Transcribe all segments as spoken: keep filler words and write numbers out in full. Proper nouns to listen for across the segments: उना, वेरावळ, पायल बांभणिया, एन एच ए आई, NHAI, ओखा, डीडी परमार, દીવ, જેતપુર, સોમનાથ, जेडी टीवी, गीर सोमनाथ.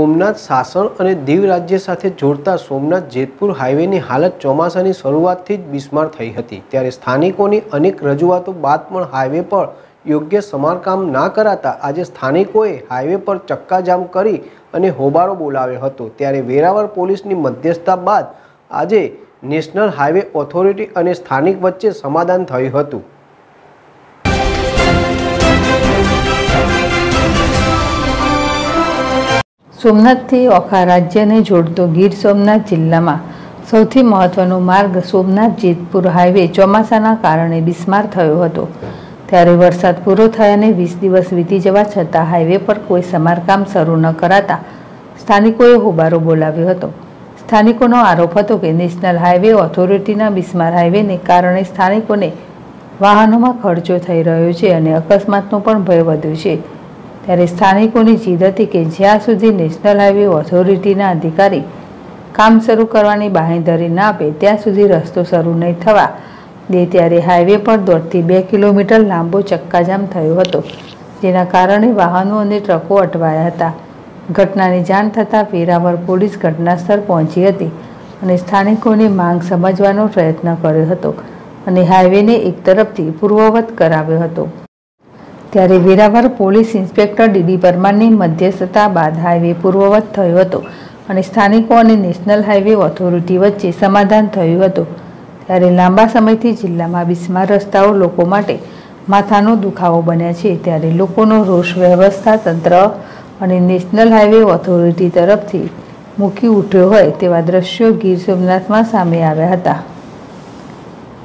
सोमनाथ शासन और दीव राज्य साथ जोड़ता सोमनाथ जेतपुर हाईवे की हालत चौमासानी शुरुआत थी बिस्मार थई हती। त्यारे स्थानिकों की अनेक रजूआतों बाद पण हाईवे पर योग्य समारकाम न कराता आज स्थानिकोए हाईवे पर चक्काजाम करी अने होबाळो बोलाव्यो हतो। त्यारे वेरावळ पोलीस की मध्यस्थता बाद आज नेशनल हाईवे ऑथोरिटी और स्थानिक वच्चे समाधान थयुं हतुं। सोमनाथथी ओखा राज्यने जोड़तो गीर सोमनाथ जिल्लामां सौथी महत्वनो मार्ग सोमनाथ जेतपुर हाईवे चोमासाना कारणे बिस्मार थयो हतो। त्यारे वरसाद पूरो थयाने वीस दिवस वीती जवा छतां हाईवे पर कोई समारकाम शरू न कराता स्थानिकोए होबारो बोलाव्यो हतो। स्थानिकोनो आरोप हतो के नेशनल हाईवे ऑथोरिटीना बिस्मार हाईवेने कारणे स्थानिकोने वाहनोमां खर्चो थई रह्यो छे अने अकस्मातनो पण भय वध्यो छे। त्यारे स्थानिकोनी जीद हती के ज्यां सुधी नेशनल हाईवे ऑथोरिटीना अधिकारी काम शरू करवानी बाहेंधरी न आपे त्यां सुधी रस्तो शरू नहीं थवा दे। त्यारे हाईवे पर दौड़ती बे किलोमीटर लांबो चक्काजाम थयो हतो जेना कारणे वाहनो अने ट्रको अटवाया हता। घटनानी जाण थतां वेरावळ पोलीस घटनास्थळ पहोंची हती अने स्थानिकोनी मांग समजवानो प्रयत्न कर्यो हतो अने हाईवेने एक तरफथी पूर्ववत कराव्यो हतो। त्यारे वेरावळ पोलीस इंस्पेक्टर डीडी परमारनी मध्यस्थता बाद हाईवे पूर्ववत थयो हतो अने स्थानिको अने नेशनल हाईवे ऑथोरिटी वच्चे समाधान थयुं हतुं। त्यारे लांबा समयथी जिल्लामां बिस्मार रस्ताओ लोको माटे माथानो दुखावो बन्या छे। त्यारे लोकोनो रोष व्यवस्था तंत्र अने नेशनल हाईवे ऑथोरिटी तरफथी मूकी उठ्यो होय तेवा दृश्यो गीर सोमनाथमां सामे आव्या हता।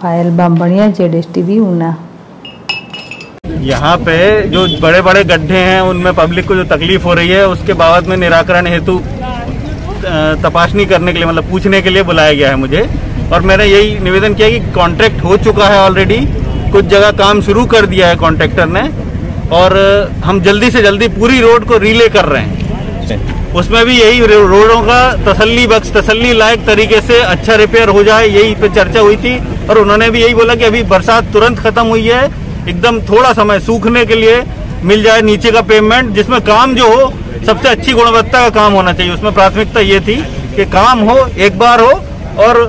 पायल बांभणिया, जेडी टीवी, उना। यहाँ पे जो बड़े बड़े गड्ढे हैं उनमें पब्लिक को जो तकलीफ हो रही है उसके बाबत में निराकरण हेतु तपासनी करने के लिए मतलब पूछने के लिए बुलाया गया है मुझे। और मैंने यही निवेदन किया कि कॉन्ट्रैक्ट हो चुका है ऑलरेडी, कुछ जगह काम शुरू कर दिया है कॉन्ट्रैक्टर ने और हम जल्दी से जल्दी पूरी रोड को रिले कर रहे हैं। उसमें भी यही रोडों का तसल्ली बख्श तसल्ली लायक तरीके से अच्छा रिपेयर हो जाए यही पे चर्चा हुई थी। और उन्होंने भी यही बोला कि अभी बरसात तुरंत खत्म हुई है, एकदम थोड़ा समय सूखने के लिए मिल जाए नीचे का पेमेंट, जिसमें काम जो हो सबसे अच्छी गुणवत्ता का काम होना चाहिए। उसमें प्राथमिकता ये थी कि काम हो, एक बार हो और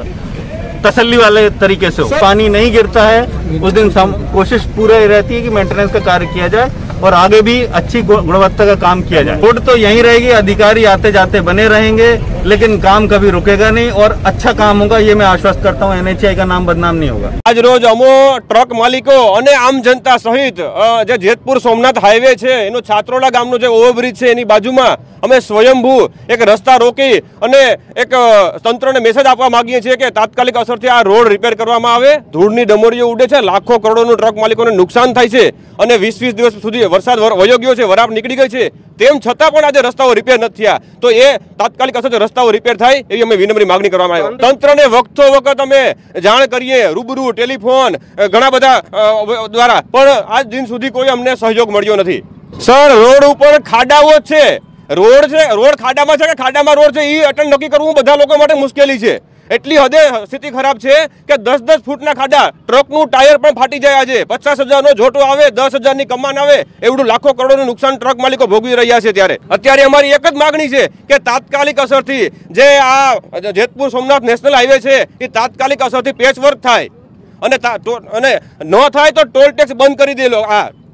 तसल्ली वाले तरीके से हो। पानी नहीं गिरता है उस दिन कोशिश पूरा रहती है कि मेंटेनेंस का कार्य किया जाए और आगे भी अच्छी गुणवत्ता का काम किया जाए। रोड तो यहीं रहेगी, अधिकारी आते जाते बने रहेंगे लेकिन काम कभी रुकेगा नहीं और अच्छा काम होगा ये मैं आश्वस्त करता हूँ। एन एच ए आई का नाम बदनाम नहीं होगा। आज रोज अमो ट्रक मालिको अने आम जनता सहित जे जेतपुर सोमनाथ हाईवे है एनो छात्रोला गामनो जे ओवरब्रिज है एनी बाजुमां अमे स्वयंभू एक रस्ता रोकी अने एक तंत्रने मेसेज आपवा मांगीए छीए के तात्कालिक असरथी आ रोड रिपेर करवामां आवे। धूळनी डमोरीओ उडे छे, लाखों करोड़ों ट्रक मालिकोने नुकसान थाय छे अने वीस वीस दिवस सुधी वरसाद वयो गयो छे, वराप नीकळी गई छे तेम छतां पण आज रस्ताओ रिपेर नथी थया तो ए तात्कालिक असरथी रस्ताओ रिपेर थाय एवी अमे विनम्र मागणी करवामां आवी। तंत्रने वक्तो वक्त अमे जाण करीए रूबरू टेलिफोन घणा बधा द्वारा पण आज दिन सुधी कोई अमने सहयोग मळ्यो नथी। सर रोड उपर खाडाओ छे, रोड है रोड खाडा में है कि खाडा में रोड है ये अटन नक्की करवू बधा लोको माटे मुश्केली है। एटली हदे स्थिति खराब है कि दस दस फूटना खाडा ट्रकनु टायर पण फाटी जाए। आज पचास हजार नो जोटो आए, दस हजार नी कमान आए, एवढुं लाखों करोड़ों नुकसान ट्रक मालिको भोगवी रह्या छे। त्यारे अत्यारे अमारी एक ज मागणी छे कि तात्कालिक असरथी जे आ जेतपुर सोमनाथ नेशनल हाईवे है ये तात्कालिक असरथी पेचवर्क थाय अने न थाय तो टोल टेक्स बंद करी देलो। आ